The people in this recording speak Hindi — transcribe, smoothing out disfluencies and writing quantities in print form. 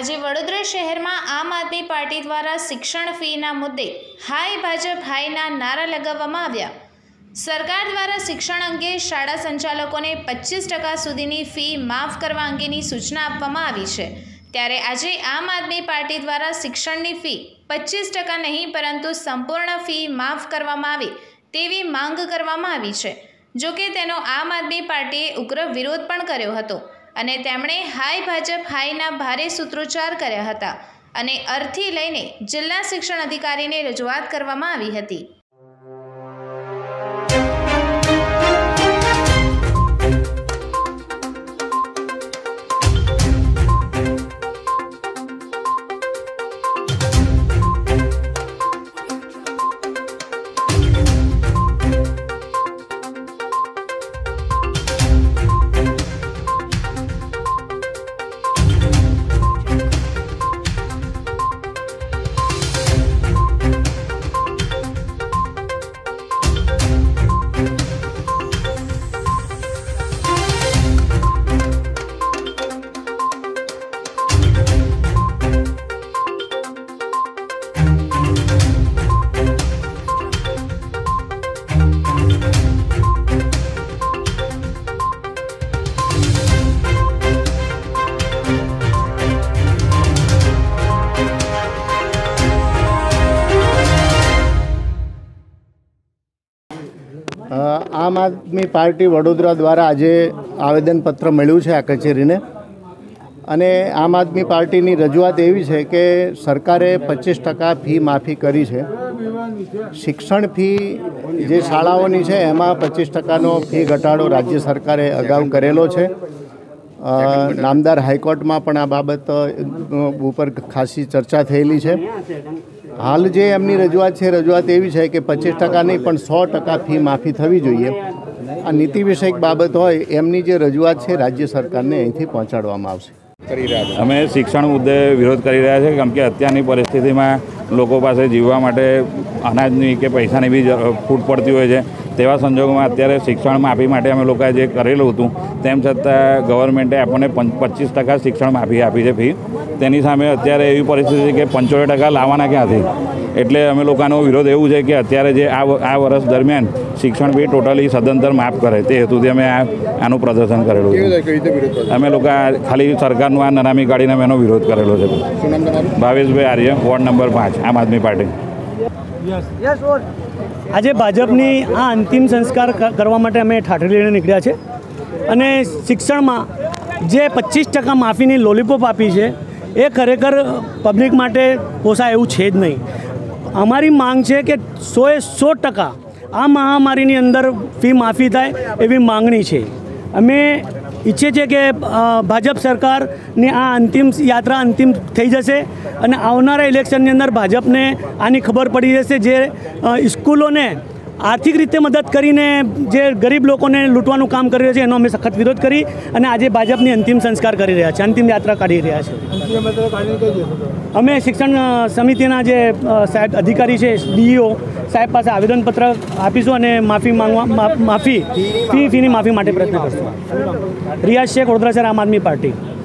આજે વડોદરા શહેરમાં આમ આદમી પાર્ટી દ્વારા શિક્ષણ ફીના મુદ્દે હાય ભાજપ હાયના નારા લગાવવામાં આવ્યા. સરકાર દ્વારા શિક્ષણ અંગે શાળા સંચાલકોને 25% સુધીની ફી માફ કરવા અંગેની સૂચના આપવામાં આવી છે. ત્યારે આજે આમ આદમી પાર્ટી દ્વારા શિક્ષણની ફી 25% નહીં પરંતુ સંપૂર્ણ ફી માફ કરવામાં આવે તેવી માંગ કરવામાં આવી છે. જો કે તેનો આમ આદમી પાર્ટીએ ઉગ્ર વિરોધ પણ કર્યો હતો અને તેમણે હાય ભાજપ હાયના ભારે સૂત્રોચ્ચાર કર્યા હતા અને અરજી લઈને જિલ્લા શિક્ષણ અધિકારીને રજૂઆત કરવામાં આવી હતી. आम आदमी पार्टी वडोदरा द्वारा आज आवेदनपत्र मळ्युं छे आ कचेरीने अने आम आदमी पार्टी नी रजूआत एवी छे के सरकारे 25% फी माफी करी छे। शिक्षण फी जे शाळाओनी छे एमां 25%नो फी घटाडो राज्य सरकारे अगाऊ करेलो छे। नामदार हाईकोर्ट में पण आ बाबत उपर खासी चर्चा थयेली छे। हाल जे एमनी रजूआत है रजूआत एवी है कि 25% नहीं पण 100% फी माफी थवी जोईए। आ नीति विषयक बाबत होय एमनी जे रजूआत है राज्य सरकार ने अहींथी पहोंचाडवामां आवशे। अमे शिक्षण मुद्दे विरोध करी रह्या छे कारण के अत्यारनी परिस्थिति में लोको पासे जीववा माटे अनाजनी के पैसानी बी फूट पड़ती होय छे। तेवा संजोग में अत्यारे शिक्षण माफी माटे अमे लोकोए जे करेलुं हतुं तेम छतां गवर्नमेंटे आपणे 25% शिक्षण माफी आपी छे फी। तेनी सामे अत्यारे एवी परिस्थिति के 75% लावाना क्या थी एटले अमे लोकानो विरोध एवुं छे के अत्यारे जे आ वर्ष दरमियान शिक्षण भी टोटली सदंतर माफ करे ते हेतुथी अमे आनुं प्रदर्शन करेलुं छे। अमे लोका खाली सरकारनो आ नरामी काढीने अमे एनो विरोध करेलो छे। भावेशभाई आर्य वोर्ड नंबर 5 आम आदमी पार्टी। आज भाजपनी आ अंतिम संस्कार करवा माटे अमे ठाठरी लईने नीकळ्या छे अने शिक्षणमां जे 25% माफीनी लॉलीपॉप आपी छे ए खरेखर पब्लिक माटे पोसाय एवुं छे ज नहीं। अमारी मांग छे के 100% आ महामारीनी अंदर फी माफी थाय एवी मांगणी छे। अमे इच्छे छे के भाजप सरकार ने आ अंतिम यात्रा अंतिम थई जशे अने आवनारा इलेक्शननी अंदर भाजपने आनी खबर पड़ी जशे। जे स्कूलोने आर्थिक रीते मदद करीने जे गरीब लोकोने लूंटवानुं काम करी रह्या छे एनो अमे सखत विरोध करी अने आजे भाजपनी अंतिम संस्कार करी रह्या छे अंतिम यात्रा काढी रह्या छे। अमे शिक्षण समितिना जे साहेब अधिकारी छे डीईओ साहेब पासे आवेदनपत्र आपीशुं अने माफी मांगवा माफी फीनी माफी माटे प्रयत्न करशुं। रियाज शेख, वडोदरा शहर आम आदमी पार्टी।